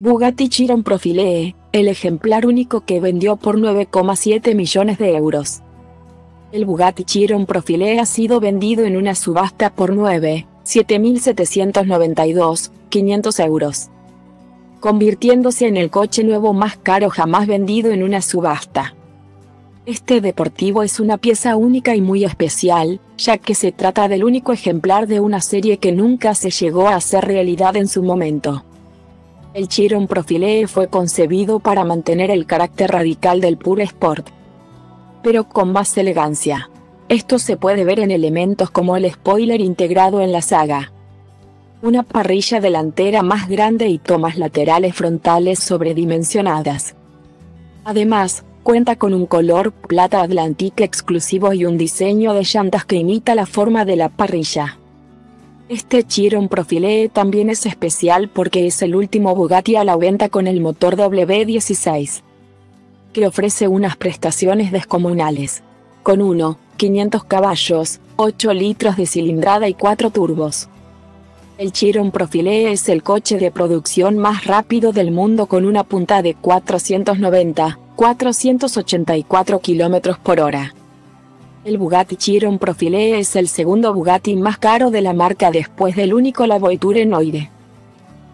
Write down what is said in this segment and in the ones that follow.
Bugatti Chiron Profilée, el ejemplar único que vendió por 9,7 millones de euros. El Bugatti Chiron Profilée ha sido vendido en una subasta por 9.792.500 euros, convirtiéndose en el coche nuevo más caro jamás vendido en una subasta. Este deportivo es una pieza única y muy especial, ya que se trata del único ejemplar de una serie que nunca se llegó a hacer realidad en su momento. El Chiron Profilée fue concebido para mantener el carácter radical del pure sport, pero con más elegancia. Esto se puede ver en elementos como el spoiler integrado en la saga, una parrilla delantera más grande y tomas laterales frontales sobredimensionadas. Además, cuenta con un color plata Atlantique exclusivo y un diseño de llantas que imita la forma de la parrilla. Este Chiron Profilée también es especial porque es el último Bugatti a la venta con el motor W16, que ofrece unas prestaciones descomunales. Con 1.500 caballos, 8 litros de cilindrada y 4 turbos. El Chiron Profilée es el coche de producción más rápido del mundo con una punta de 484 km por hora. El Bugatti Chiron Profilée es el segundo Bugatti más caro de la marca después del único La Voiture Noire,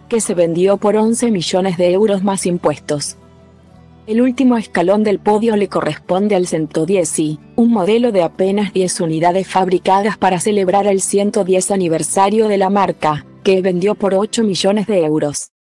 que se vendió por 11 millones de euros más impuestos. El último escalón del podio le corresponde al 110i, un modelo de apenas 10 unidades fabricadas para celebrar el 110 aniversario de la marca, que vendió por 8 millones de euros.